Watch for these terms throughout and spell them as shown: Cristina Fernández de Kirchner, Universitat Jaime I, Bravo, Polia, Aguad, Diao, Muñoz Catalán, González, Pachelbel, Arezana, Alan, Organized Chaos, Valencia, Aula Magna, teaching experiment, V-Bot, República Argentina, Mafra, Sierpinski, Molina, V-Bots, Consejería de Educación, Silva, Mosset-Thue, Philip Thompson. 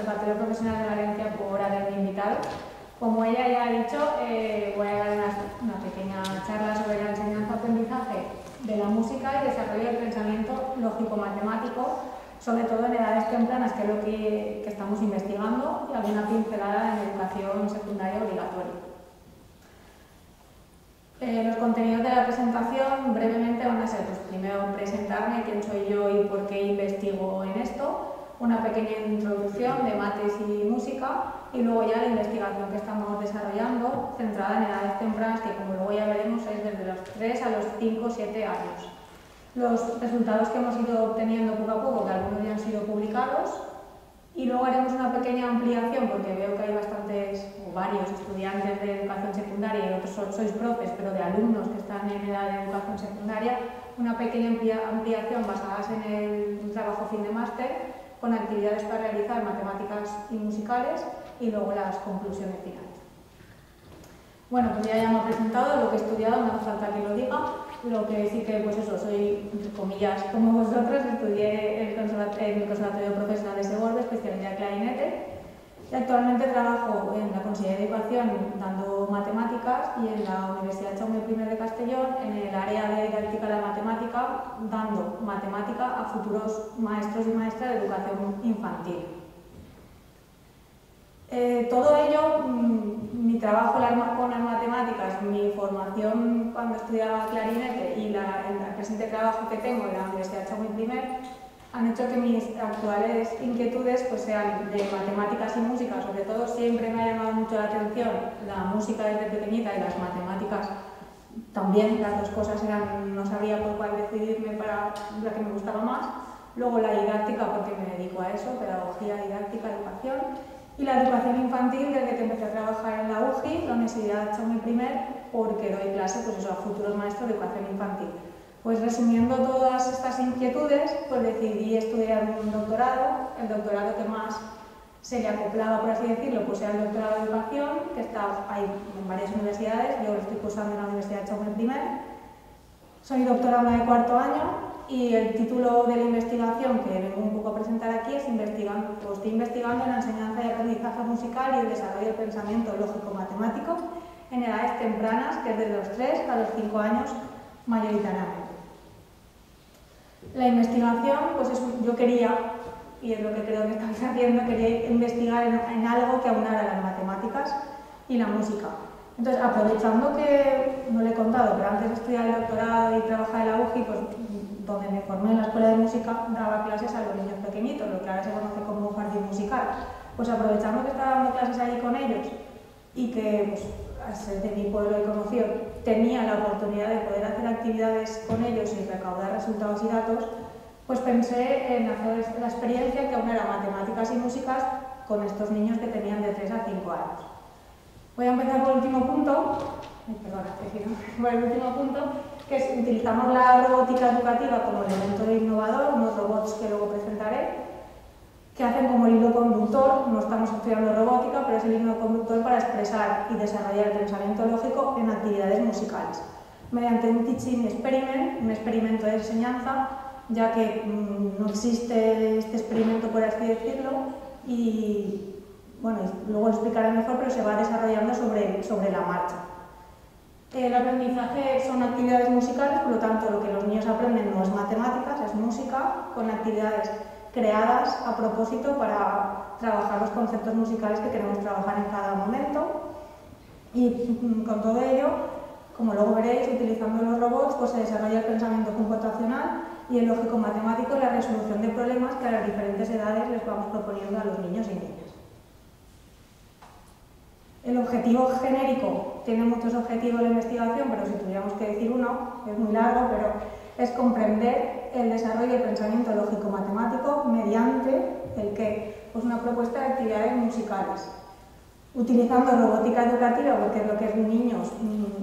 Conservatorio Profesional de Valencia por haberme invitado. Como ella ya ha dicho, voy a dar una pequeña charla sobre la enseñanza-aprendizaje de la música y desarrollo del pensamiento lógico-matemático, sobre todo en edades tempranas, que es lo que estamos investigando, y alguna pincelada en educación secundaria obligatoria. Los contenidos de la presentación brevemente van a ser, pues, primero presentarme, quién soy yo y por qué investigo en esto, una pequeña introducción de mates y música, y luego ya la investigación que estamos desarrollando, centrada en edades tempranas, que como luego ya veremos es desde los 3 a los 5 o 7 años. Los resultados que hemos ido obteniendo poco a poco, que algunos ya han sido publicados, y luego haremos una pequeña ampliación, porque veo que hay bastantes o varios estudiantes de educación secundaria y otros sois profes, pero de alumnos que están en edad de educación secundaria, una pequeña ampliación basada en el trabajo fin de máster, con actividades para realizar matemáticas y musicales, y luego las conclusiones finales. Bueno, pues ya me he presentado, lo que he estudiado, no hace falta que lo diga. Lo que sí que, pues eso, soy, entre comillas, como vosotros, estudié en el Conservatorio Profesional de Sueca, especialidad clarinete, y actualmente trabajo en la Consejería de Educación dando matemáticas y en la Universidad Jaime I de Castelló en el área de didáctica de la matemática, dando matemática a futuros maestros y maestras de educación infantil. Todo ello, mi trabajo con las matemáticas, mi formación cuando estudiaba clarinete y el presente trabajo que tengo en la Universidad Jaime I han hecho que mis actuales inquietudes, pues, sean de matemáticas y música. Sobre todo siempre me ha llamado mucho la atención la música desde pequeñita y las matemáticas también. Las dos cosas eran, no sabía por cuál decidirme, para la que me gustaba más. Luego la didáctica, porque me dedico a eso, pedagogía, didáctica, educación. Y la educación infantil, desde que empecé a trabajar en la UGI, la Universidad Jaime I, porque doy clase, pues eso, a futuros maestros de educación infantil. Pues resumiendo todas estas inquietudes, pues decidí estudiar un doctorado. El doctorado que más se le acoplaba, por así decirlo, pues era el doctorado de educación, que está ahí en varias universidades. Yo lo estoy cursando en la Universidad Jaime I. Soy doctoranda de cuarto año. Y el título de la investigación que vengo un poco a presentar aquí es Estoy investigando en la enseñanza y aprendizaje musical y el desarrollo del pensamiento lógico-matemático en edades tempranas, que es desde los 3 a los 5 años mayoritariamente. La investigación, pues eso, yo quería, y es lo que creo que estáis haciendo, quería investigar en algo que aunara las matemáticas y la música. Entonces, aprovechando que, no le he contado, pero antes de estudiar el doctorado y trabajar en la UGI, pues, donde me formé en la escuela de música, daba clases a los niños pequeñitos, lo que ahora se conoce como jardín musical. Pues aprovechando que estaba dando clases allí con ellos y que, pues, de mi pueblo y conocido, tenía la oportunidad de poder hacer actividades con ellos y recaudar resultados y datos, pues pensé en hacer la experiencia que aunara matemáticas y músicas con estos niños que tenían de 3 a 5 años. Voy a empezar por el último punto, que es, utilizamos la robótica educativa como elemento innovador, unos robots que luego presentaré, que hacen como el hilo conductor. No estamos estudiando robótica, pero es el hilo conductor para expresar y desarrollar el pensamiento lógico en actividades musicales, mediante un teaching experiment, un experimento de enseñanza, ya que no existe este experimento, por así decirlo, y bueno, luego lo explicaré mejor, pero se va desarrollando sobre la marcha. El aprendizaje son actividades musicales, por lo tanto lo que los niños aprenden no es matemáticas, es música, con actividades creadas a propósito para trabajar los conceptos musicales que queremos trabajar en cada momento. Y con todo ello, como luego veréis, utilizando los robots, pues se desarrolla el pensamiento computacional y el lógico matemático y la resolución de problemas que a las diferentes edades les vamos proponiendo a los niños y niñas. El objetivo genérico, tiene muchos objetivos la investigación, pero si tuviéramos que decir uno, es muy largo, pero es comprender el desarrollo del pensamiento lógico-matemático mediante el que, pues, una propuesta de actividades musicales. Utilizando robótica educativa, porque es lo que los niños,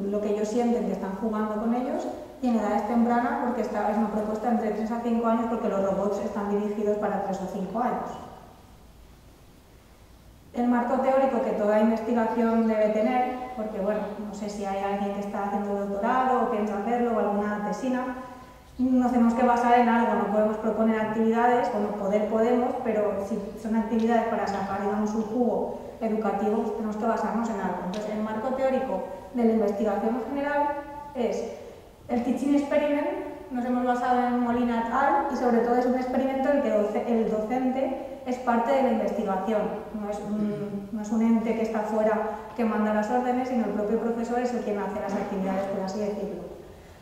lo que ellos sienten que están jugando con ellos, y en edades tempranas, porque esta es una propuesta entre 3 a 5 años, porque los robots están dirigidos para 3 o 5 años. El marco teórico que toda investigación debe tener, porque bueno, no sé si hay alguien que está haciendo doctorado o piensa hacerlo, o alguna tesina, nos tenemos que basar en algo, no podemos proponer actividades, bueno, podemos, pero si son actividades para sacar, digamos, un jugo educativo, pues tenemos que basarnos en algo. Entonces, el marco teórico de la investigación general es el teaching experiment, nos hemos basado en Molina et al, y sobre todo es un experimento en el que el docente es parte de la investigación, no es un ente que está fuera que manda las órdenes, sino el propio profesor es el quien hace las actividades, por así decirlo.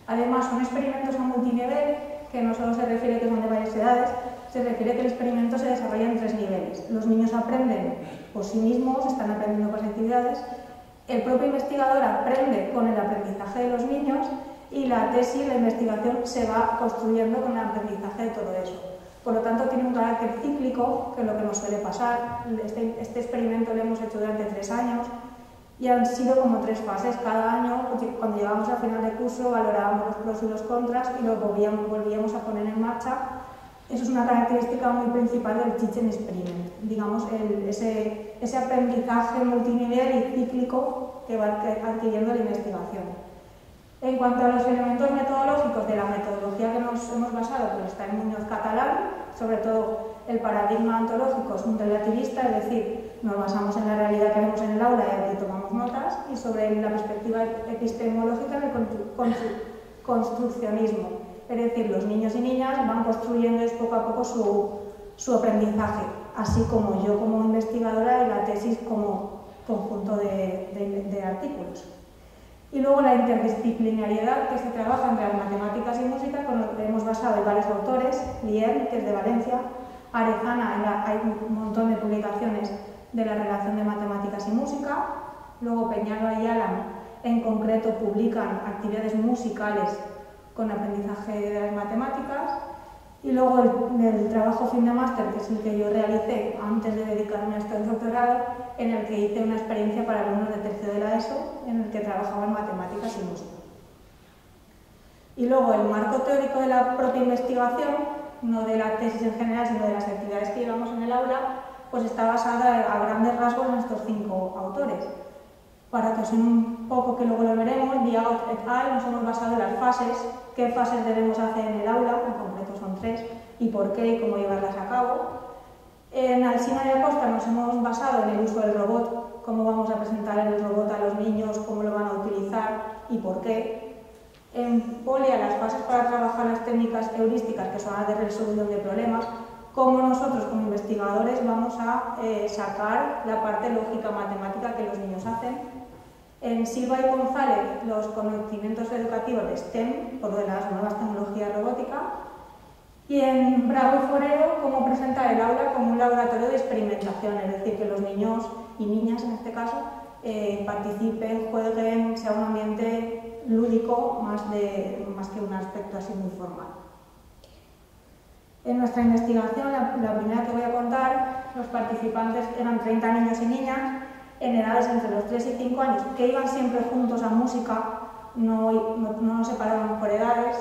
Además, son experimentos a multinivel, que no solo se refiere que son de varias edades, se refiere que el experimento se desarrolla en 3 niveles. Los niños aprenden por sí mismos, están aprendiendo con las actividades, el propio investigador aprende con el aprendizaje de los niños y la tesis, la investigación, se va construyendo con el aprendizaje de todo eso. Por lo tanto, tiene un carácter cíclico, que es lo que nos suele pasar. Este experimento lo hemos hecho durante 3 años, y han sido como 3 fases. Cada año, cuando llegábamos al final del curso, valorábamos los pros y los contras y los volvíamos a poner en marcha. Eso es una característica muy principal del teaching experiment, digamos, ese aprendizaje multinivel y cíclico que va adquiriendo la investigación. En cuanto a los elementos metodológicos de la metodología que nos hemos basado, pues está en Muñoz Catalán, sobre todo el paradigma ontológico es un relativista, es decir, nos basamos en la realidad que vemos en el aula y aquí tomamos notas, y sobre la perspectiva epistemológica del construccionismo, es decir, los niños y niñas van construyendo poco a poco su aprendizaje, así como yo como investigadora y la tesis como conjunto de artículos. Y luego la interdisciplinariedad que se trabaja entre las matemáticas y música, con lo que hemos basado en varios autores, Lier, que es de Valencia, Arezana, hay un montón de publicaciones de la relación de matemáticas y música, luego Peñalo y Alan en concreto publican actividades musicales con aprendizaje de las matemáticas, y luego el trabajo fin de máster, que es el que yo realicé antes de dedicarme a este doctorado, en el que hice una experiencia para alumnos de tercero de la ESO, en el que trabajaban matemáticas y música. Y luego el marco teórico de la propia investigación, no de la tesis en general, sino de las actividades que llevamos en el aula, pues está basada a grandes rasgos en estos 5 autores. Para que os den un poco, que luego lo veremos, Diao et al, nos hemos basado en las fases, qué fases debemos hacer en el aula, en concreto son 3, y por qué y cómo llevarlas a cabo. En Alcina y Acosta nos hemos basado en el uso del robot, cómo vamos a presentar el robot a los niños, cómo lo van a utilizar y por qué. En Polia, las fases para trabajar las técnicas heurísticas, que son las de resolución de problemas, cómo nosotros como investigadores vamos a sacar la parte lógica matemática que los niños hacen. En Silva y González, los conocimientos educativos de STEM, por lo de las nuevas tecnologías robóticas. Y en Bravo y Forero, cómo presentar el aula como un laboratorio de experimentación, es decir, que los niños y niñas, en este caso, participen, jueguen, sea un ambiente lúdico más que un aspecto así muy formal. En nuestra investigación, la primera que voy a contar, los participantes eran 30 niños y niñas en edades entre los 3 y 5 años, que iban siempre juntos a música, no nos separábamos por edades.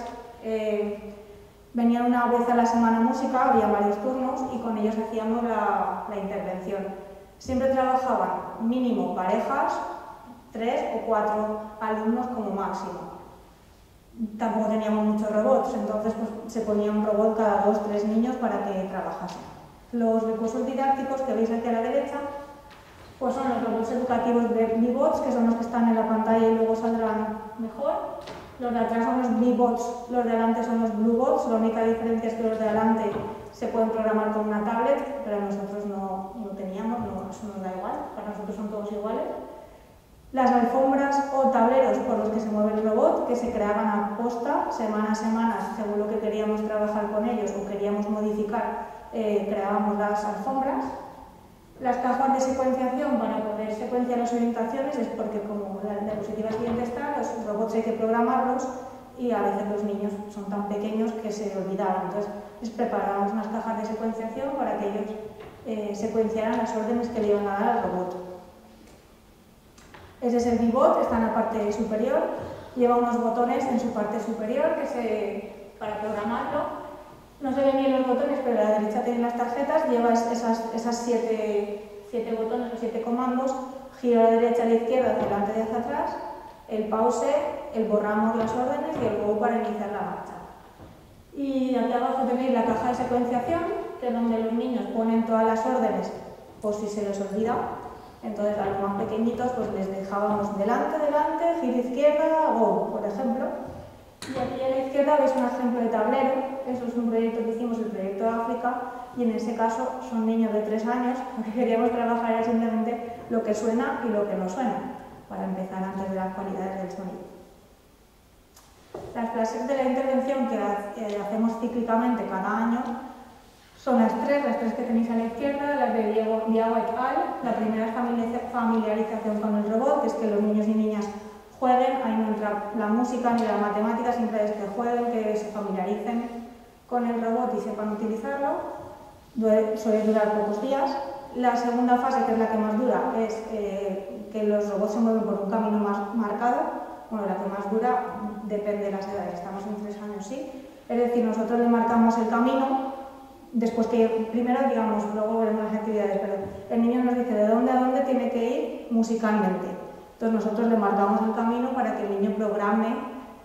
Venían una vez a la semana a música, había varios turnos y con ellos hacíamos la intervención. Siempre trabajaban mínimo parejas, 3 o 4 alumnos como máximo. Tampoco teníamos muchos robots, entonces pues, se ponía un robot cada 2 o 3 niños para que trabajasen. Los recursos didácticos que veis aquí a la derecha pues son los robots educativos de V-Bots, que son los que están en la pantalla y luego saldrán mejor. Los de atrás son los V-Bots, los de adelante son los Bluebots. La única diferencia es que los de adelante se pueden programar con una tablet, pero nosotros no teníamos, eso nos da igual, para nosotros son todos iguales. Las alfombras o tableros por los que se mueve el robot, que se creaban a posta, semana a semana, según lo que queríamos trabajar con ellos o queríamos modificar, creábamos las alfombras. Las cajas de secuenciación para poder secuenciar las orientaciones es porque, como la diapositiva siguiente está, los robots hay que programarlos y a veces los niños son tan pequeños que se olvidaban. Entonces, les preparábamos unas cajas de secuenciación para que ellos secuenciaran las órdenes que le iban a dar al robot. Ese es el V-Bot, está en la parte superior, lleva unos botones en su parte superior para programarlo. No se ven bien los botones, pero a la derecha tienen las tarjetas, lleva esas 7 botones o 7 comandos, giro a la derecha, a la izquierda, delante y hacia atrás, el pause, el borramos las órdenes y el go para iniciar la marcha. añadir la caja de secuenciación, que es donde los niños ponen todas las órdenes por si se les olvida. Entonces a los más pequeñitos pues les dejábamos delante, gira izquierda, go, por ejemplo. Y aquí a la izquierda veis un ejemplo de tablero. Eso es un proyecto que hicimos, el proyecto de África, y en ese caso son niños de 3 años, porque queríamos trabajar ya simplemente lo que suena y lo que no suena, para empezar antes de las cualidades del sonido. Las clases de la intervención que hacemos cíclicamente cada año son las tres que tenéis a la izquierda, las de Diao et al. La primera es familiarización con el robot, que es que los niños y niñas jueguen, ahí no entra la música ni la matemática, siempre es que jueguen, que se familiaricen con el robot y sepan utilizarlo. Suele durar pocos días. La segunda fase, que es la que más dura, es que los robots se mueven por un camino más marcado. Bueno, la que más dura depende de las edades, estamos en 3 años, sí. Es decir, nosotros le marcamos el camino, después que primero, digamos, luego veremos las actividades, pero el niño nos dice de dónde a dónde tiene que ir musicalmente. Entonces nosotros le marcamos el camino para que el niño programe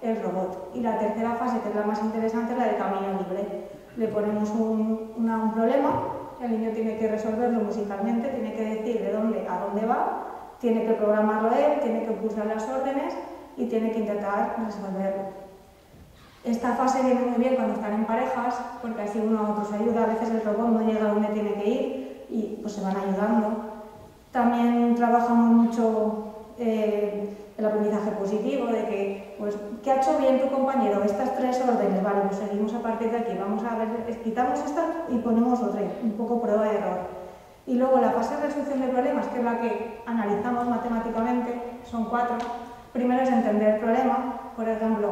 el robot. Y la tercera fase, que es la más interesante, es la de camino libre. Le ponemos un problema, el niño tiene que resolverlo musicalmente, tiene que decir de dónde a dónde va, tiene que programarlo él, tiene que pulsar las órdenes y tiene que intentar resolverlo. Esta fase viene muy bien cuando están en parejas, porque así uno a otro se ayuda. A veces el robot no llega a donde tiene que ir y pues se van ayudando. También trabajamos mucho el aprendizaje positivo, de que, pues, ¿qué ha hecho bien tu compañero? Estas 3 órdenes, vale, pues seguimos a partir de aquí, vamos a ver, quitamos esta y ponemos otra, un poco prueba de error. Y luego la fase de resolución de problemas, que es la que analizamos matemáticamente, son 4. Primero es entender el problema. Por ejemplo,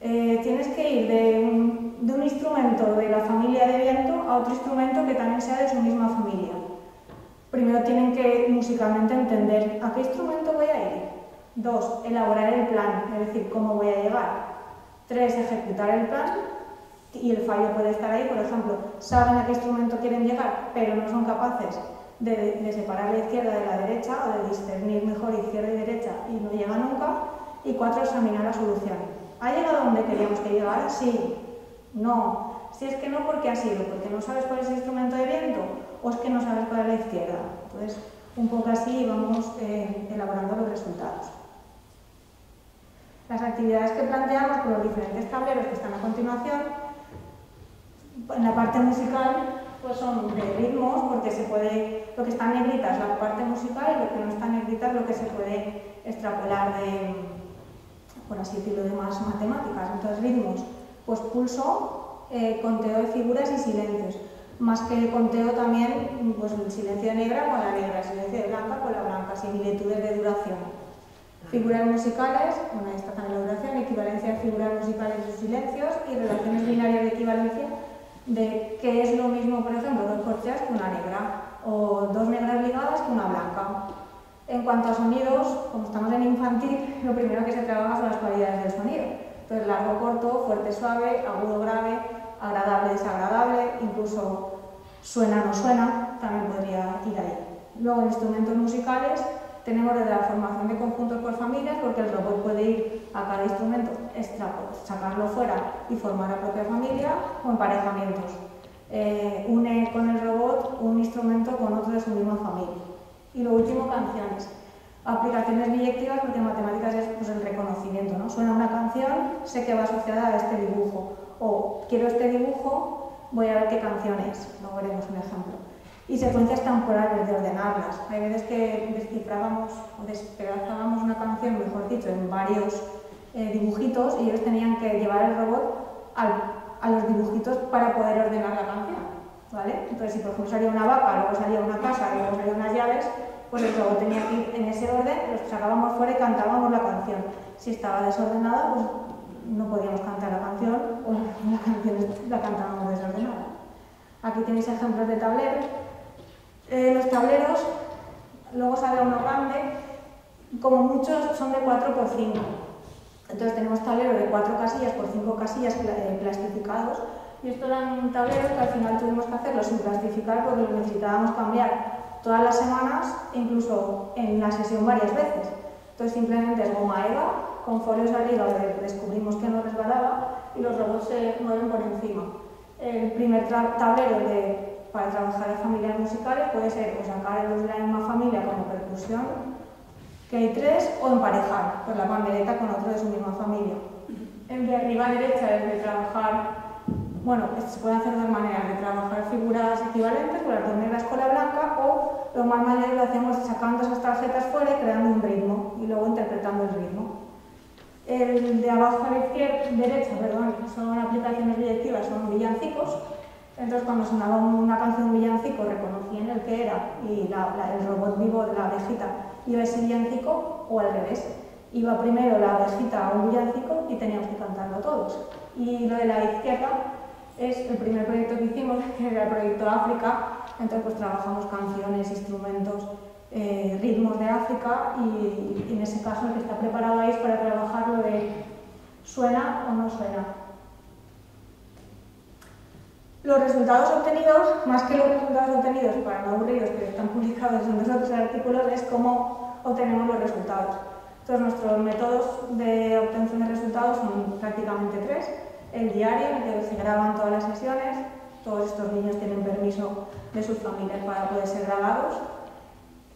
tienes que ir de un instrumento de la familia de viento a otro instrumento que también sea de su misma familia. Primero tienen que musicalmente entender a qué instrumento voy a ir. 2, elaborar el plan, es decir, cómo voy a llegar. 3, ejecutar el plan, y el fallo puede estar ahí. Por ejemplo, saben a qué instrumento quieren llegar, pero no son capaces de separar la izquierda de la derecha o de discernir mejor izquierda y derecha, y no llega nunca. Y 4, examinar la solución. ¿Ha llegado donde queríamos que llegara? Sí. No. Si es que no, ¿por qué ha sido? ¿Porque no sabes cuál es el instrumento de viento? ¿O es que no sabes cuál es la izquierda? Entonces, un poco así vamos elaborando los resultados. Las actividades que planteamos con los diferentes tableros que están a continuación, en la parte musical, pues son de ritmos, porque se puede, lo que está en negrita es la parte musical y lo que no está en negrita es lo que se puede extrapolar de, por así decirlo, de más matemáticas. Entonces, ritmos, pues pulso, conteo de figuras y silencios. Más que el conteo también, pues el silencio de negra con la negra, el silencio de blanca con la blanca, similitudes de duración. Figuras musicales, bueno, esta también la duración, equivalencia de figuras musicales y silencios, y relaciones binarias de equivalencia, de qué es lo mismo, por ejemplo, 2 corcheas que una negra, o 2 negras ligadas que una blanca. En cuanto a sonidos, como estamos en infantil, lo primero que se trabaja son las cualidades del sonido. Entonces, largo, corto, fuerte, suave, agudo, grave, agradable, desagradable, incluso suena, no suena, también podría ir ahí. Luego, en instrumentos musicales, tenemos desde la formación de conjuntos por familias, porque el robot puede ir a cada instrumento, sacarlo fuera y formar la propia familia, o emparejamientos. Une con el robot un instrumento con otro de su misma familia. Y lo último, canciones. Aplicaciones biyectivas, porque en matemáticas es pues, el reconocimiento, ¿no? Suena una canción, sé que va asociada a este dibujo, o quiero este dibujo, voy a ver qué canción es, luego veremos un ejemplo. Y secuencias temporales de ordenarlas. Hay veces que descifrábamos o despedazábamos una canción, mejor dicho, en varios dibujitos, y ellos tenían que llevar el robot a los dibujitos para poder ordenar la canción, ¿vale? Entonces, si por ejemplo salía una vaca, luego salía una casa, luego salía unas llaves, pues el robot tenía que ir en ese orden, los sacábamos fuera y cantábamos la canción. Si estaba desordenada, pues no podíamos cantar la canción, o la canción la cantábamos desordenada. Aquí tenéis ejemplos de tableros. Los tableros, luego sale uno grande, como muchos son de 4×5. Entonces tenemos tableros de 4 casillas por 5 casillas plastificados. Y estos eran tableros que al final tuvimos que hacerlos sin plastificar porque los necesitábamos cambiar todas las semanas, incluso en la sesión varias veces. Entonces simplemente es goma eva, con folios arriba descubrimos que no resbalaba y los robots se mueven por encima. el primer tablero para trabajar a familias musicales puede ser o sacar los de la misma familia como percusión, que hay tres, o emparejar pues la pandereta con otro de su misma familia. El de arriba derecha es de trabajar. Bueno, se puede hacer de dos maneras, de trabajar figuras equivalentes con las dos negras con la blanca, o los más mayores lo hacemos sacando esas tarjetas fuera y creando un ritmo y luego interpretando el ritmo. El de abajo a la izquierda, derecha, perdón, son aplicaciones directivas, son villancicos. Entonces cuando sonaba una canción villancico reconocían el que era y el robot vivo de la abejita iba ese villancico, o al revés. Iba primero la abejita a un villancico y teníamos que cantarlo todos. Y lo de la izquierda es el primer proyecto que hicimos, que era el proyecto África. Entonces pues trabajamos canciones, instrumentos, ritmos de África, y en ese caso el que está preparado ahí es para trabajar lo de suena o no suena. Los resultados obtenidos, más que los resultados obtenidos para no aburridos, que están publicados en dos o tres artículos, es cómo obtenemos los resultados. Entonces nuestros métodos de obtención de resultados son prácticamente tres. El diario, en el que se graban todas las sesiones, todos estos niños tienen permiso de sus familias para poder ser grabados.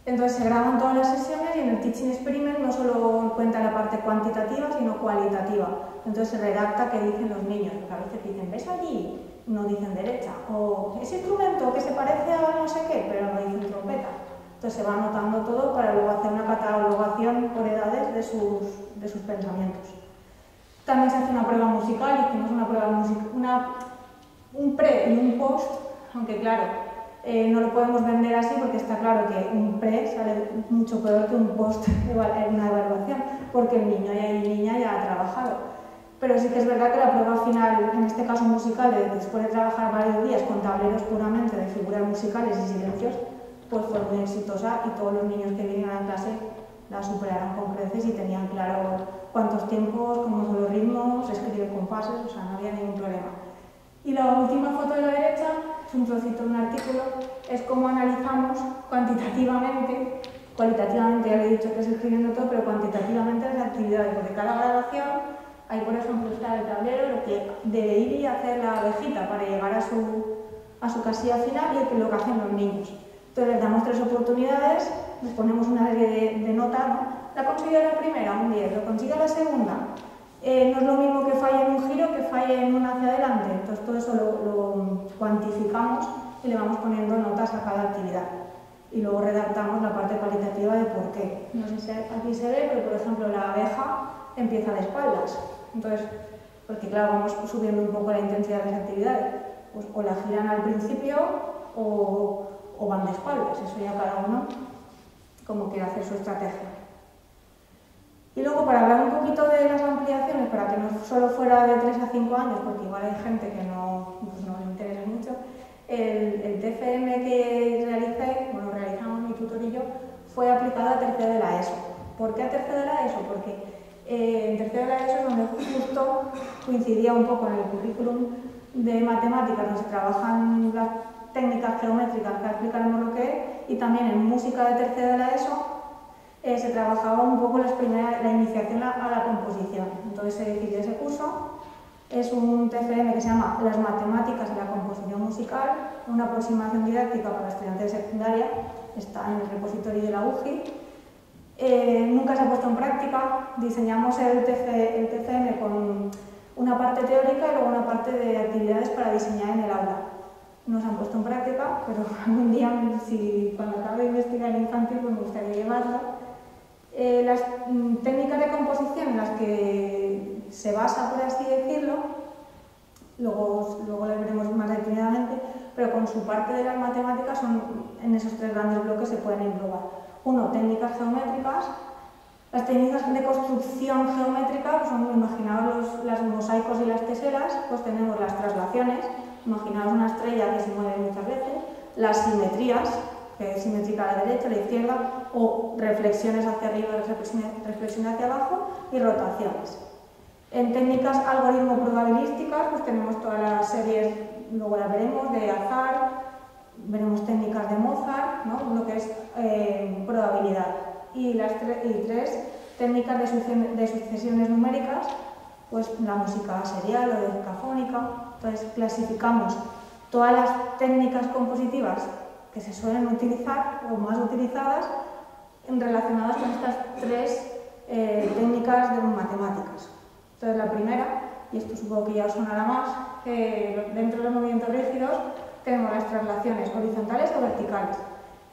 Entonces se graban todas las sesiones, y en el teaching experiment no solo cuenta la parte cuantitativa sino cualitativa. Entonces se redacta qué dicen los niños, porque a veces dicen ¿ves allí? No dicen derecha, o ese instrumento que se parece a no sé qué, pero no dicen trompeta. Entonces se va anotando todo para luego hacer una catalogación por edades de sus pensamientos. También se hace una prueba musical, y hicimos una prueba musical, un pre y un post, aunque claro, no lo podemos vender así porque está claro que un pre sale mucho peor que un post en una evaluación, porque el niño y la niña ya ha trabajado. Pero sí que es verdad que la prueba final, en este caso musical, después de trabajar varios días con tableros puramente de figuras musicales y silencios, pues fue muy exitosa, y todos los niños que vinieron a la clase la superaron con creces y tenían claro cuántos tiempos, cómo son los ritmos, escribir compases, o sea, no había ningún problema. Y la última foto de la derecha es un trocito de un artículo, es cómo analizamos cuantitativamente, cualitativamente ya lo he dicho que es escribiendo todo, pero cuantitativamente las actividades, porque cada grabación hay, por ejemplo, está el tablero, lo que debe ir y hacer la abejita para llegar a su casilla final, y lo que hacen los niños. Entonces les damos tres oportunidades, les ponemos una serie de notas, ¿no? La consiguió la primera, un 10, lo consiguió la segunda. No es lo mismo que falle en un giro que falle en un hacia adelante. Entonces todo eso lo cuantificamos y le vamos poniendo notas a cada actividad. Y luego redactamos la parte cualitativa de por qué. No sé si aquí se ve, pero por ejemplo la abeja empieza de espaldas. Entonces, porque claro, vamos subiendo un poco la intensidad de las actividades. Pues, o la giran al principio o van de espaldas, eso ya cada uno como quiere hacer su estrategia. Y luego, para hablar un poquito de las ampliaciones, para que no solo fuera de 3 a 5 años, porque igual hay gente que no le interesa mucho, el TFM que realicé, bueno, realizamos mi tutor y yo, fue aplicado a tercero de la ESO. ¿Por qué a tercero de la ESO? Porque en tercero de la ESO es donde justo coincidía un poco en el currículum de matemáticas, donde se trabajan las técnicas geométricas que explicaremos lo que es, y también en música de tercero de la ESO se trabajaba un poco la iniciación a la composición. Entonces se decidió ese curso, es un TFM que se llama Las matemáticas de la composición musical, una aproximación didáctica para estudiantes de secundaria, está en el repositorio de la UGI. Nunca se ha puesto en práctica, diseñamos el TFM con una parte teórica y luego una parte de actividades para diseñar en el aula. No se han puesto en práctica, pero algún día, cuando acabe de investigar el infantil, pues me gustaría llevarlo. Las técnicas de composición en las que se basa, por así decirlo, luego las veremos más detenidamente, pero con su parte de las matemáticas en esos tres grandes bloques se pueden englobar. Uno, técnicas geométricas. Las técnicas de construcción geométrica, pues son, imaginaos los mosaicos y las teselas, pues tenemos las traslaciones, imaginaos una estrella que se mueve muchas veces, las simetrías, que es simétrica a la derecha, a la izquierda, o reflexiones hacia arriba, reflexiones hacia abajo, y rotaciones. En técnicas algoritmo-probabilísticas, pues tenemos todas las series, luego las veremos, de azar, veremos técnicas de Mozart, ¿no? Lo que es probabilidad. Y tres técnicas de sucesiones numéricas, pues la música serial o decafónica. Entonces clasificamos todas las técnicas compositivas que se suelen utilizar o más utilizadas relacionadas con estas tres técnicas de matemáticas. Entonces la primera, y esto supongo que ya os sonará más, dentro de los movimientos rígidos tenemos las traslaciones horizontales o verticales.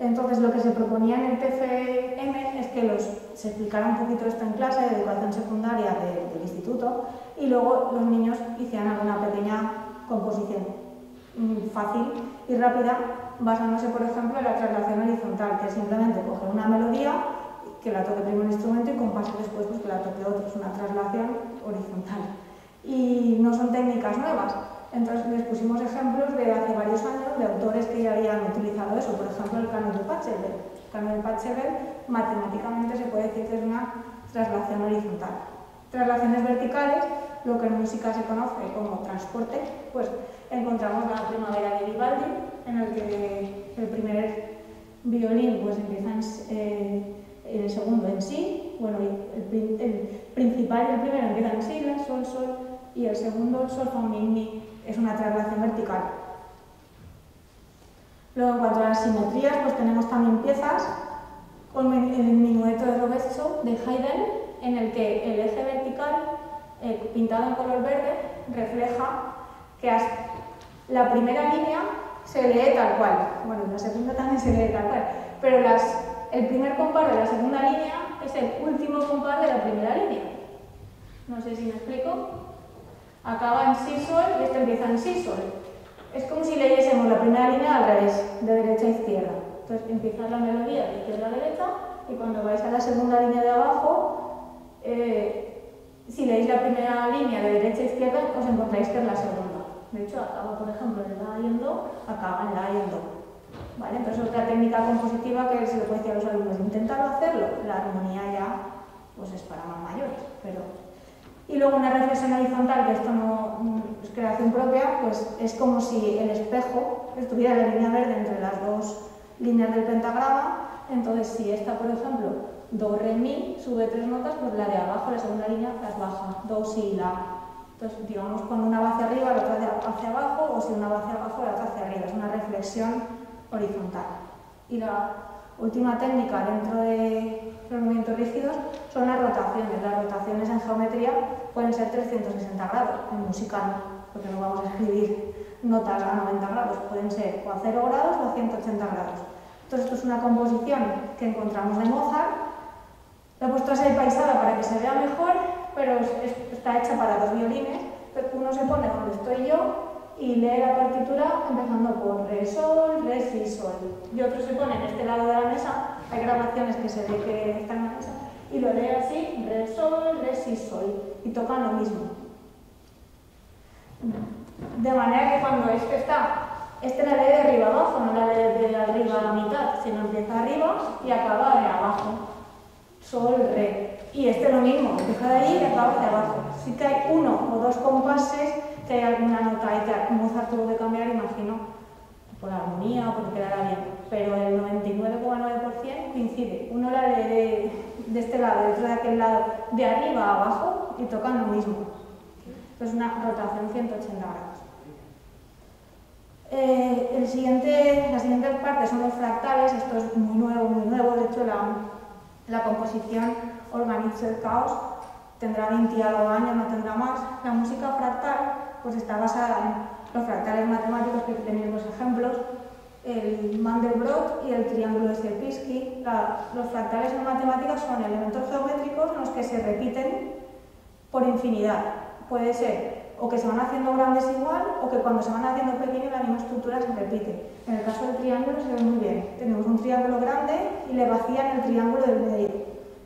Entonces lo que se proponía en el TFM es que se explicara un poquito esto en clase de educación secundaria del instituto y luego los niños hicieran alguna pequeña composición fácil y rápida basándose por ejemplo en la traslación horizontal, que es simplemente coger una melodía que la toque primero un instrumento y compases después pues, que la toque otro, es una traslación horizontal. Y no son técnicas nuevas. Entonces les pusimos ejemplos de hace varios años de autores que ya habían utilizado eso, por ejemplo el canon de Pachelbel. El canon de Pachelbel matemáticamente se puede decir que es una traslación horizontal. Traslaciones verticales, lo que en música se conoce como transporte, pues encontramos la primavera de Vivaldi, en el que el primer violín pues empieza el segundo en sí, bueno, el principal y el primero empiezan en sí, la sol, sol, y el segundo, sol, fa, mi, mi. Es una traslación vertical. Luego, en cuanto a las simetrías, pues tenemos también piezas con el minueto de Roberto de Haydn, en el que el eje vertical, pintado en color verde, refleja que la primera línea se lee tal cual. Bueno, la segunda también se lee tal cual, pero el primer compás de la segunda línea es el último compás de la primera línea. No sé si me explico. Acaba en si sol y este empieza en si sol. Es como si leyésemos la primera línea al revés, de derecha a izquierda. Entonces empieza la melodía de izquierda a derecha y cuando vais a la segunda línea de abajo, si leéis la primera línea de derecha a izquierda, os encontráis que es la segunda. De hecho, acaba por ejemplo en la A y en Do, acaba en la A y en Do. ¿Vale? Entonces otra técnica compositiva que se le puede decir a los alumnos, intentando hacerlo, la armonía ya pues es para más mayores, pero... Y luego una reflexión horizontal, que esto no es creación propia, pues es como si el espejo estuviera la línea verde entre las dos líneas del pentagrama. Entonces si esta, por ejemplo, do, re, mi, sube tres notas, pues la de abajo, la segunda línea, las baja, do, si, la. Entonces digamos cuando una va hacia arriba, la otra hacia abajo, o si una va hacia abajo, la otra hacia arriba. Es una reflexión horizontal. Y la última técnica dentro de los movimientos rígidos son las rotaciones. Las rotaciones en geometría pueden ser 360 grados, en música no, porque no vamos a escribir notas a 90 grados, pueden ser o a 0 grados o a 180 grados. Entonces esto es una composición que encontramos de Mozart, la he puesto así paisada para que se vea mejor, pero está hecha para dos violines, uno se pone donde estoy yo y lee la partitura empezando por re, sol, re, si, sol, y otro se pone en este lado de la mesa. Hay grabaciones que se ve que están en la mesa y lo lee así, re, sol, re, si, sol, y tocan lo mismo. De manera que cuando este la lee de arriba abajo, no la lee de arriba a la mitad, sino empieza arriba y acaba de abajo, sol, re, y lo mismo, empieza de ahí y acaba de abajo. Sí que hay uno o dos compases que hay alguna nota ahí que Mozart tuvo que cambiar, imagino, por la armonía o porque quedara bien, pero el 99,9% coincide. Uno la lee de este lado, el otro de aquel lado, de arriba a abajo y tocan lo mismo. Es una rotación 180 grados. Las siguientes partes son los fractales. Esto es muy nuevo, de hecho la composición Organized Chaos tendrá 20 y algo años, no tendrá más. La música fractal pues está basada en los fractales matemáticos que tenéis los ejemplos, el Mandelbrot y el triángulo de Sierpinski. Los fractales en matemáticas son elementos geométricos en los que se repiten por infinidad. Puede ser o que se van haciendo grandes igual o que cuando se van haciendo pequeños la misma estructura se repite. En el caso del triángulo se ve muy bien. Tenemos un triángulo grande y le vacían el triángulo del medio,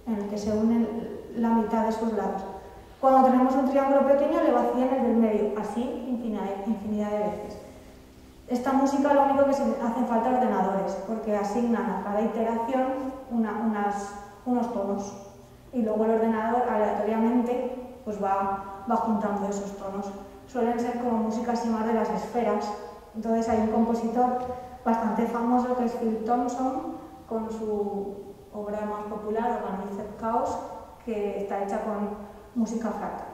en el que se unen la mitad de sus lados. Cuando tenemos un triángulo pequeño le vacían el del medio, así infinidad de veces. Esta música lo único que hacen falta ordenadores, porque asignan a cada iteración unos tonos y luego el ordenador aleatoriamente pues va juntando esos tonos. Suelen ser como música así más de las esferas. Entonces hay un compositor bastante famoso que es Philip Thompson con su obra más popular, Organized Chaos, que está hecha con música fractal.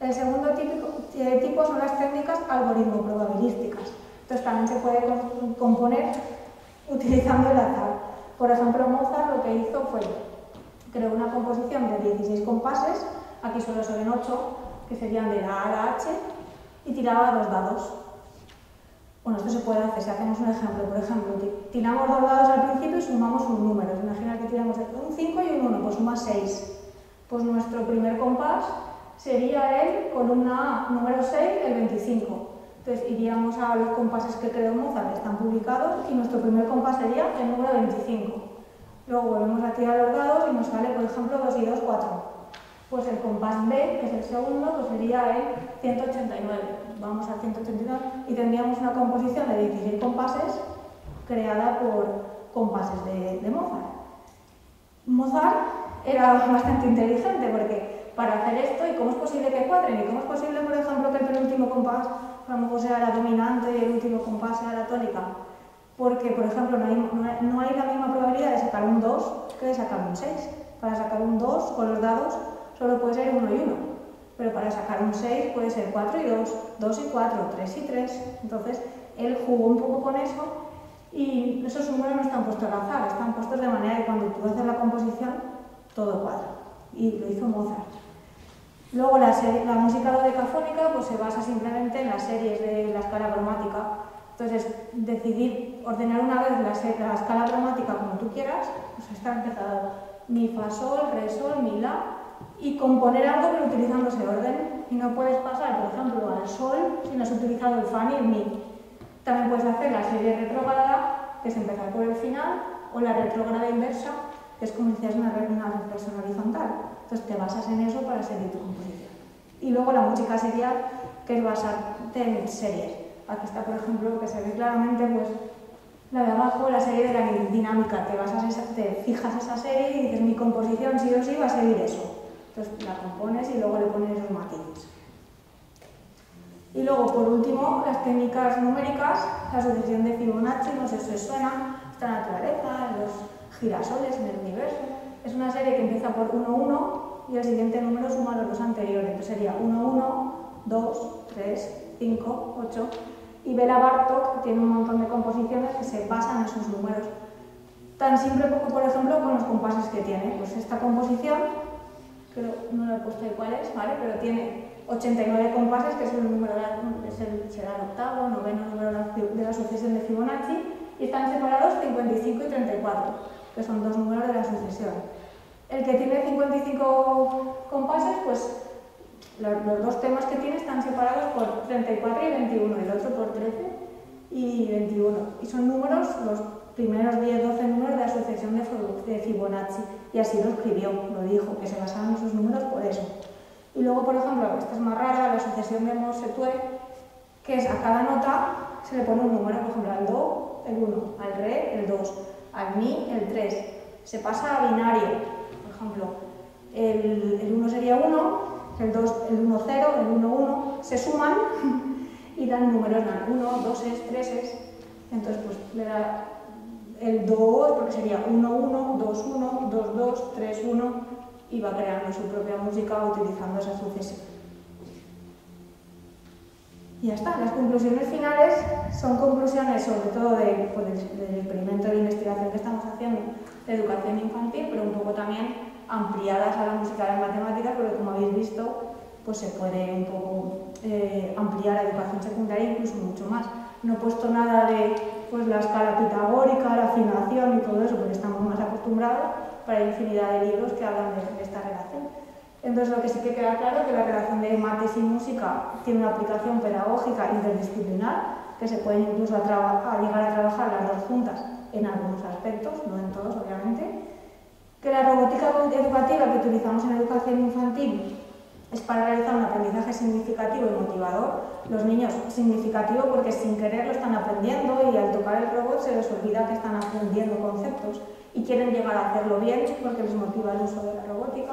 El segundo tipo son las técnicas algoritmo-probabilísticas. Entonces también se puede componer utilizando el azar. Por ejemplo, Mozart lo que hizo fue creó una composición de 16 compases, aquí solo son 8, que serían de la A a la H, y tiraba los dados. Bueno, esto se puede hacer si hacemos un ejemplo. Por ejemplo, tiramos dos dados al principio y sumamos un número. Imagina que tiramos un 5 y un 1, pues suma 6. Pues nuestro primer compás sería el, columna A, número 6, el 25. Entonces iríamos a los compases que creó Mozart, que están publicados, y nuestro primer compás sería el número 25. Luego volvemos a tirar los dados y nos sale, por ejemplo, 2 y 2, 4. Pues el compás B, que es el segundo, pues sería el 189. Vamos al 189 y tendríamos una composición de 16 compases creada por compases de Mozart. Mozart era bastante inteligente porque para hacer esto, ¿y cómo es posible que cuadren? ¿Y cómo es posible, por ejemplo, que el penúltimo compás a lo mejor sea la dominante y el último compás sea la tónica? Porque, por ejemplo, no hay la misma probabilidad de sacar un 2 que de sacar un 6. Para sacar un 2 con los dados solo puede ser 1 y 1, pero para sacar un 6 puede ser 4 y 2, 2 y 4, 3 y 3. Entonces él jugó un poco con eso y esos números no están puestos al azar, están puestos de manera que cuando tú haces la composición todo cuadra, y lo hizo Mozart. Luego la música dodecafónica pues se basa simplemente en las series de la escala cromática. Entonces decidir ordenar una vez la escala cromática como tú quieras, pues está empezado mi, fa, sol, re, sol, mi, la, y componer algo pero utilizando ese orden. Y no puedes pasar, por ejemplo, al sol si no has utilizado el fa ni el mi. También puedes hacer la serie retrógrada, que es empezar por el final, o la retrógrada inversa, que es como si hicieras una regresión horizontal. Entonces te basas en eso para seguir tu composición. Y luego la música serial, que es basarte en series. Aquí está, por ejemplo, que se ve claramente pues la de abajo, la serie de la dinámica. Te fijas esa serie y dices mi composición sí o sí va a seguir eso. Entonces la compones y luego le pones los matices. Y luego, por último, las técnicas numéricas, la sucesión de Fibonacci, no sé si os suena, esta naturaleza, los girasoles en el universo. Es una serie que empieza por 1, 1 y el siguiente número suma los dos anteriores. Entonces sería 1, 1, 2, 3, 5, 8. Y Bela Bartok tiene un montón de composiciones que se basan en sus números. Tan simple como, por ejemplo, con los compases que tiene. Pues esta composición, creo, no lo he puesto ahí cuál es, ¿vale? Pero tiene 89 compases, que es el número será el octavo, noveno número de la sucesión de Fibonacci, y están separados 55 y 34, que son dos números de la sucesión. El que tiene 55 compases, pues los dos temas que tiene están separados por 34 y 21, el otro por 13 y 21. Y son números, los primeros 10-12 números de la sucesión de Fibonacci, y así lo escribió, lo dijo, que se basaban en sus números por eso. Y luego, por ejemplo, esta es más rara, la sucesión de Mosset-Thue, que es a cada nota se le pone un número, por ejemplo, al do, el 1, al re, el 2, al mi, el 3. Se pasa a binario, por ejemplo, el 1 sería 1, el 2, el 1, 0, el 1, 1, se suman y dan números, dan 1, 2, 3, entonces pues le da el 2, porque sería 1, 1, 2, 1, 2, 2, 3, 1, y va creando su propia música utilizando esa sucesión. Y ya está. Las conclusiones finales son conclusiones sobre todo del experimento de investigación que estamos haciendo de educación infantil, pero un poco también ampliadas a la música de las matemáticas, porque como habéis visto, pues se puede un poco ampliar a educación secundaria incluso mucho más. No he puesto nada de pues, la escala pitagórica, la afinación y todo eso, porque estamos más acostumbrados, para hay infinidad de libros que hablan de esta relación. Entonces lo que sí que queda claro es que la relación de mates y música tiene una aplicación pedagógica interdisciplinar, que se pueden incluso llegar a trabajar las dos juntas en algunos aspectos, no en todos obviamente. Que la robótica educativa que utilizamos en educación infantil es para realizar un aprendizaje significativo y motivador. Los niños, significativo porque sin querer lo están aprendiendo y al tocar el robot se les olvida que están aprendiendo conceptos y quieren llegar a hacerlo bien porque les motiva el uso de la robótica.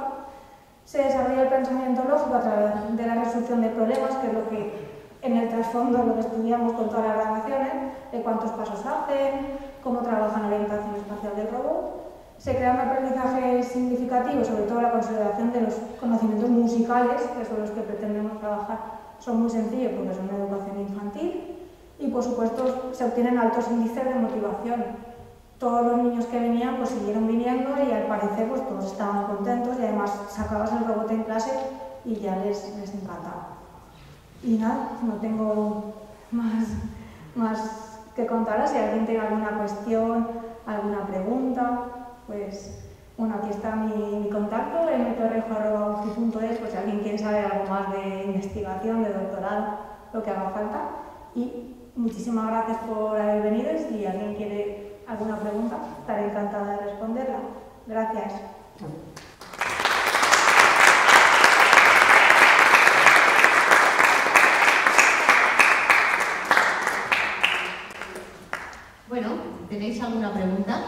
Se desarrolla el pensamiento lógico a través de la resolución de problemas, que es lo que en el trasfondo lo que estudiamos con todas las grabaciones, de cuántos pasos hacen, cómo trabajan la orientación espacial del robot. se crea un aprendizaje significativo, sobre todo la consolidación de los conocimientos musicales, que son los que pretendemos trabajar. Son muy sencillos porque son una educación infantil y, por supuesto, se obtienen altos índices de motivación. Todos los niños que venían pues siguieron viniendo y, al parecer, pues todos estaban contentos y, además, sacabas el rebote en clase y ya les encantaba. Y nada, no tengo más que contaros. Si alguien tiene alguna cuestión, alguna pregunta, pues bueno, aquí está mi contacto, mtorrejo@uci.es, pues si alguien quiere saber algo más de investigación, de doctorado, lo que haga falta. Y muchísimas gracias por haber venido y si alguien quiere alguna pregunta, estaré encantada de responderla. Gracias. Bueno, ¿tenéis alguna pregunta?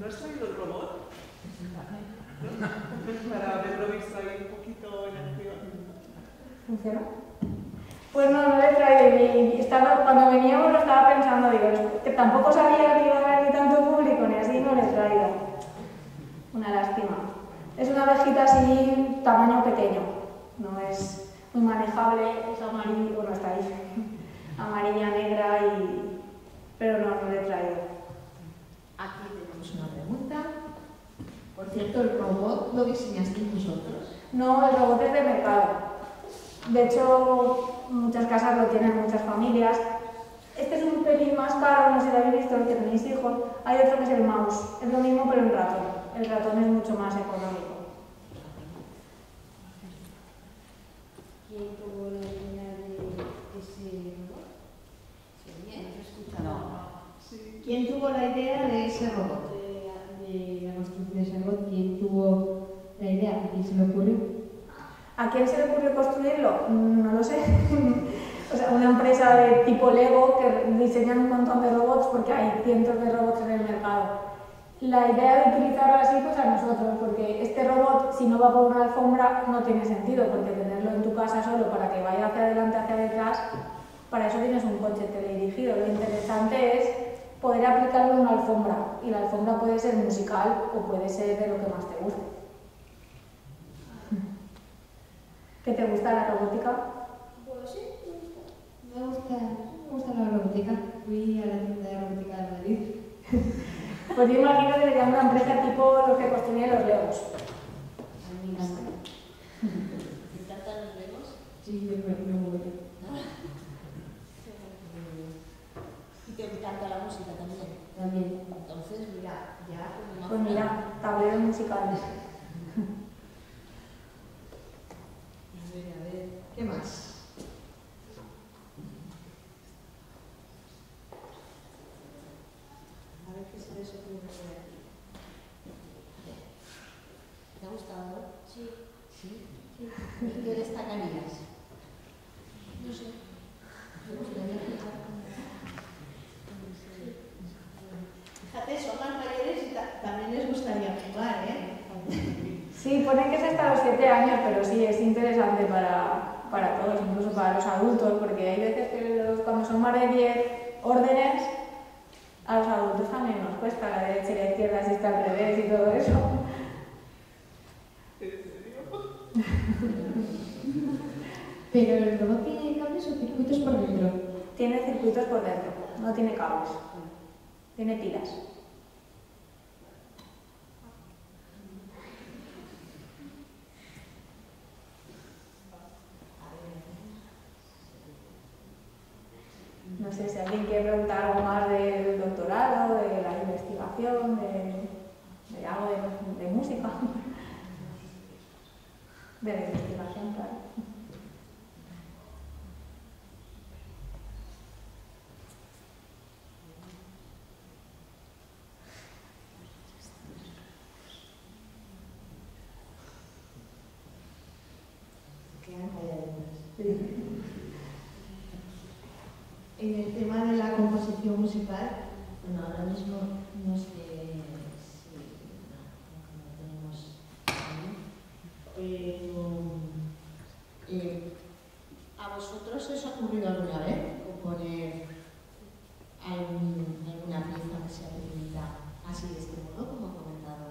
¿No has traído el robot? ¿No? Para verlo visto ahí un poquito en acción. ¿Funciona? Pues no lo he traído. Cuando veníamos lo estaba pensando, digo, que tampoco sabía que iba a haber ni tanto público, ni así, no lo he traído. Una lástima. Es una abejita así, tamaño pequeño. No es muy manejable, es amarilla, bueno, está ahí. Amarilla, negra y... pero no lo he traído. Aquí tenemos una pregunta. Por cierto, ¿el robot lo diseñasteis vosotros? No, el robot es de mercado. De hecho, muchas casas lo tienen, muchas familias. Este es un pelín más caro, no sé si lo habéis visto, el que tenéis hijos. Hay otro que es el mouse. Es lo mismo, pero en ratón. El ratón es mucho más económico. ¿Quién tuvo la idea de ese robot? ¿Se oye? ¿No se escucha? No. ¿Quién tuvo la idea de ese robot? De la construcción de ese robot, ¿quién tuvo la idea? ¿A quién se le ocurrió? ¿A quién se le ocurrió construirlo? No lo sé. O sea, una empresa de tipo Lego que diseñan un montón de robots porque hay cientos de robots en el mercado. La idea de utilizarlo así, pues a nosotros, porque este robot, si no va por una alfombra, no tiene sentido, porque tenerlo en tu casa solo para que vaya hacia adelante, hacia detrás, para eso tienes un coche teledirigido. Lo interesante es poder aplicarlo en una alfombra, y la alfombra puede ser musical o puede ser de lo que más te guste. ¿Qué te gusta la robótica? Pues sí, me gusta la robótica. Fui a la tienda de robótica de Madrid. Pues yo imagino que sería una empresa tipo los que construyen los legos. A mí me encanta. ¿Te encantan los legos? Sí, yo creo que me voy. ¿Te encanta la música también? También. Entonces, mira, ya... Pues mira, tableros musicales. A ver, ¿qué más? A ver qué se les ocurre de aquí. ¿Te ha gustado? Sí. ¿Sí? Sí. ¿Y qué destacarías? No sé. Me gustaría explicar. Fíjate, son más mayores y también les gustaría jugar, ¿eh? Sí, ponen que es hasta los 7 años, pero sí, es interesante para todos, incluso para los adultos, porque hay veces que cuando son más de 10 órdenes, a los adultos también nos cuesta la derecha y la izquierda, si está al revés y todo eso. ¿En serio? ¿Pero el robot tiene cables o circuitos por dentro? Tiene circuitos por dentro, no tiene cables. Tiene pilas. No sé si alguien quiere preguntar algo más del doctorado, de la investigación, de algo de música. De la investigación, claro. En el tema de la composición musical, bueno, ahora mismo no sé si no tenemos pero ¿a vosotros os ha ocurrido alguna vez componer alguna pieza que sea definida así de este modo, como ha comentado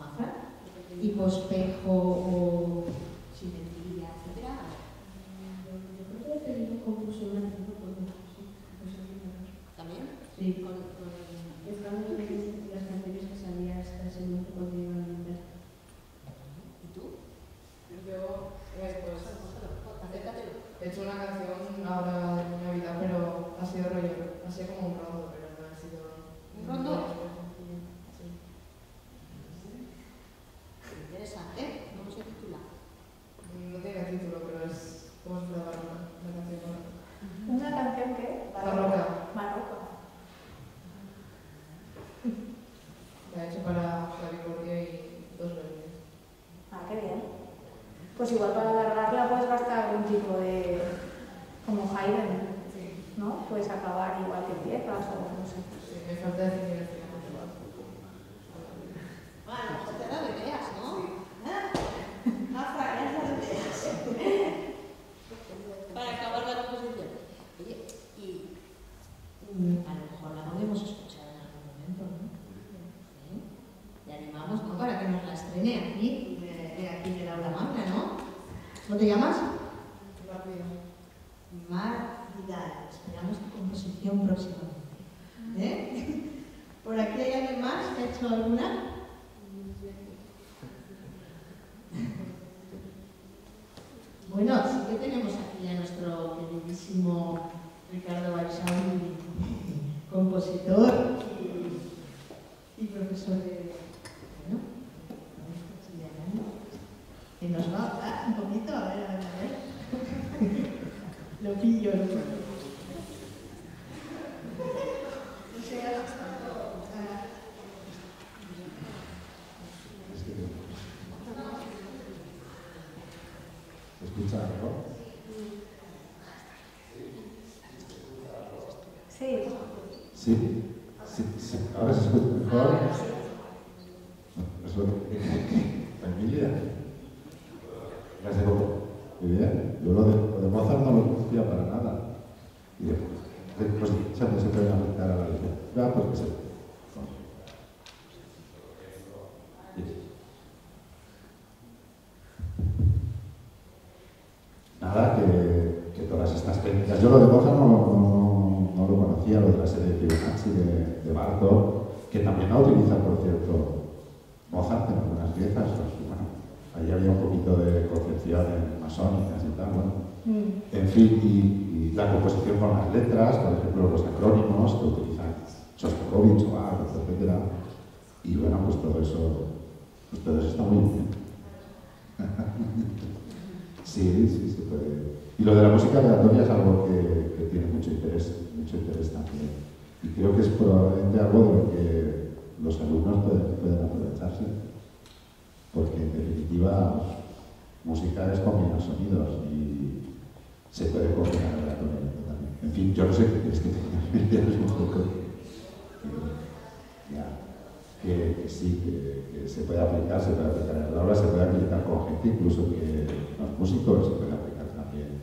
Mafra, tipo espejo o simetría, etc. Yo creo que he tenido concurso una vez también. Sí, con las canciones que salía hasta ese momento cuando iba a cantar. ¿Y tú? Yo, pues, acércatelo. He hecho una canción ahora de mi vida, pero ha sido rollo, ha sido como un rondo, pero no ha sido... ¿Un rondo? Sí. Interesante. ¿Cómo se titula? No tiene título, pero es como si fuera barroca, una canción barroca. ¿Una canción qué? Barroca. Barroca. La he hecho para clavicordio y dos violines. Ah, qué bien. Pues igual para alargarla puedes gastar algún tipo de... como Haydn, ¿no? Puedes acabar igual que piezas o no sé. Sí, me falta decir que estoy motivado. Bueno, pues te he dado ideas, ¿no? Sí. Mafra, gracias a ideas. Para acabar la composición. Oye, y... a lo mejor la podemos escuchar en algún momento, ¿no? ¿Sí? Le animamos, ¿no? Para que nos la estrene aquí, de aquí del aula magna, ¿no? ¿Cómo te llamas? Mar Vidal. Esperamos tu composición próximamente. ¿Eh? ¿Por aquí hay alguien más que ha hecho alguna? Bueno, sí que tenemos aquí a nuestro queridísimo Ricardo Balsauri, compositor y profesor de... Bueno, que nos va a hablar un poquito, a ver. Lo pillo, lo pillo. No sé, ¿escucharlo? Sí. Sí. Sí. Ahora se escucha mejor. Eso es tranquilidad. Ya se nota. Muy bien. Yo lo de Mozart no lo conocía para nada. Y después se puede aumentar a la vida. Ya, pues que sí. Nada, que todas estas técnicas. Yo lo de Mozart no lo conocía, lo de la serie de Fibonacci de Bartok, que también la utiliza, por cierto, Mozart en algunas piezas. Pues, bueno, ahí había un poquito de concepciones masónicas y tal, bueno. En fin, y la composición con las letras, por ejemplo, los acrónimos que utilizan Shostakovich, Bach, etc. Y bueno, pues todo eso está muy bien. Sí, puede. Y lo de la música aleatoria es algo que tiene mucho interés también. Y creo que es probablemente algo de lo que los alumnos pueden aprovecharse. Porque en definitiva, música es combinar sonidos y se puede combinar aleatoriamente también. En fin, yo no sé qué quieres que tenga en un poco. Que sí, que se puede aplicar en el aula, se puede aplicar con gente, incluso que los músicos, se puede aplicar también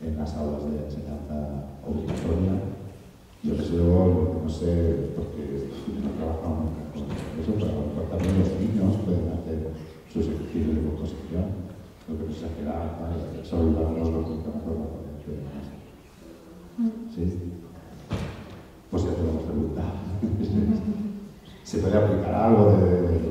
en las aulas de enseñanza obligatoria. Yo desde luego, no sé, porque no trabajamos nunca con eso, pero también los niños pueden hacer sus ejercicios de composición, lo que no se queda, solo los demás. Sí. Pues ya te lo hemos preguntado. Se puede aplicar algo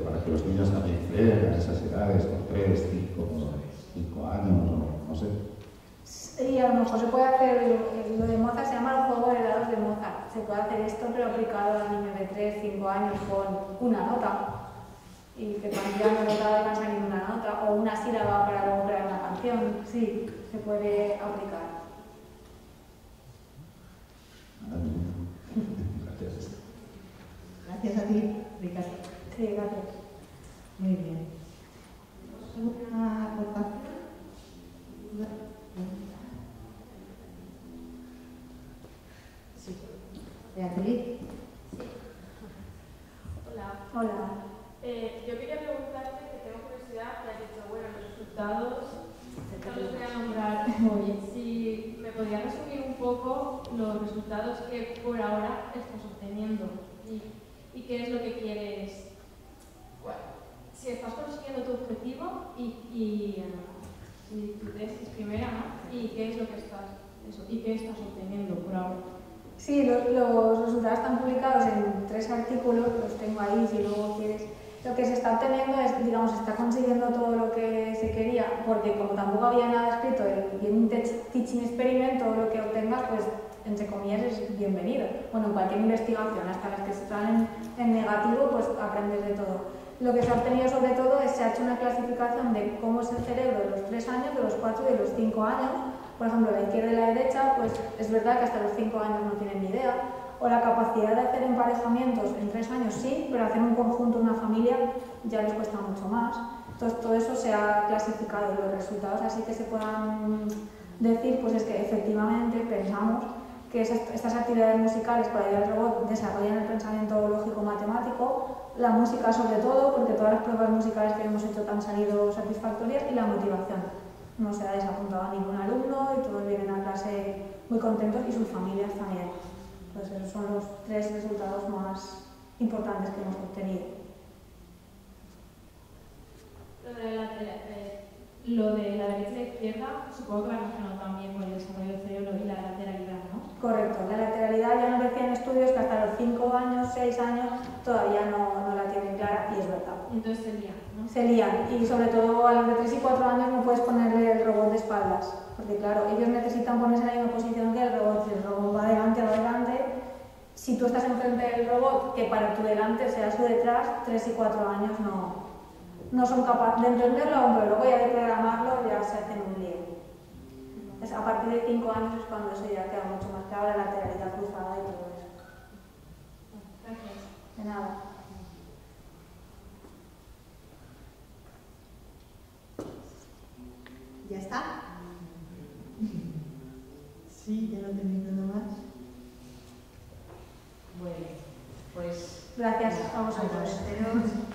para que los niños también crean a esas edades, con 3, 5 años, no sé. Y a lo mejor se puede hacer, lo de Mozart se llama el juego de dados de Mozart. Se puede hacer esto, pero aplicado a niños de 3, 5 años con una nota. Y que cuando ya una nota va a salir una nota, o una sílaba para luego crear una canción. Sí, se puede aplicar. Gracias. Gracias a ti, Ricardo. Sí, gracias. Muy bien. ¿Alguna aportación? Sí. Beatriz. Sí. Hola. Yo quería preguntarte, que tengo curiosidad, que has dicho, bueno, los resultados no los voy a nombrar. Si me podías resumir un poco los resultados que por ahora estás obteniendo y qué es lo que quieres, bueno, si estás consiguiendo tu objetivo y tu tesis primera, ¿no? Y qué es lo que estás, eso, y qué estás obteniendo por ahora. Sí, los resultados están publicados en 3 artículos, los tengo ahí si luego quieres. Lo que se está obteniendo es, digamos, se está consiguiendo todo lo que se quería, porque como tampoco había nada escrito en un teaching experiment, todo lo que obtengas, pues, entre comillas, es bienvenido. Bueno, en cualquier investigación, hasta las que están en negativo, pues aprendes de todo. Lo que se ha obtenido sobre todo es, se ha hecho una clasificación de cómo es el cerebro de los 3 años, de los 4 y de los 5 años. Por ejemplo, la izquierda y la derecha, pues es verdad que hasta los 5 años no tienen ni idea. O la capacidad de hacer emparejamientos en 3 años sí, pero hacer un conjunto, una familia, ya les cuesta mucho más. Entonces todo eso se ha clasificado, los resultados así que se puedan decir, pues es que efectivamente pensamos que estas actividades musicales para ayudar al robot desarrollan el pensamiento lógico-matemático, la música sobre todo, porque todas las pruebas musicales que hemos hecho han salido satisfactorias, y la motivación. No se ha desapuntado a ningún alumno y todos vienen a clase muy contentos y sus familias también. Pues esos son los 3 resultados más importantes que hemos obtenido. Lo de la derecha y la izquierda, supongo que va relacionado también con el desarrollo del cerebro y la lateralidad, ¿no? Correcto, la lateralidad ya nos decían estudios que hasta los 5 años, 6 años, todavía no la tienen clara y es verdad. Entonces se lían, ¿no? Se lían, y sobre todo a los de 3 y 4 años no puedes ponerle el robot de espaldas, porque claro, ellos necesitan ponerse en la misma posición que el robot, si el robot va adelante, va adelante. Si tú estás enfrente del robot, que para tu delante sea su detrás, 3 y 4 años no son capaces de entenderlo, pero luego ya de programarlo ya se hacen un lío. Entonces, a partir de 5 años es cuando eso ya queda mucho más claro, la lateralidad cruzada y todo eso. Gracias. De nada. ¿Ya está? Sí, ya no tenéis nada más. Bueno, pues gracias a vosotros.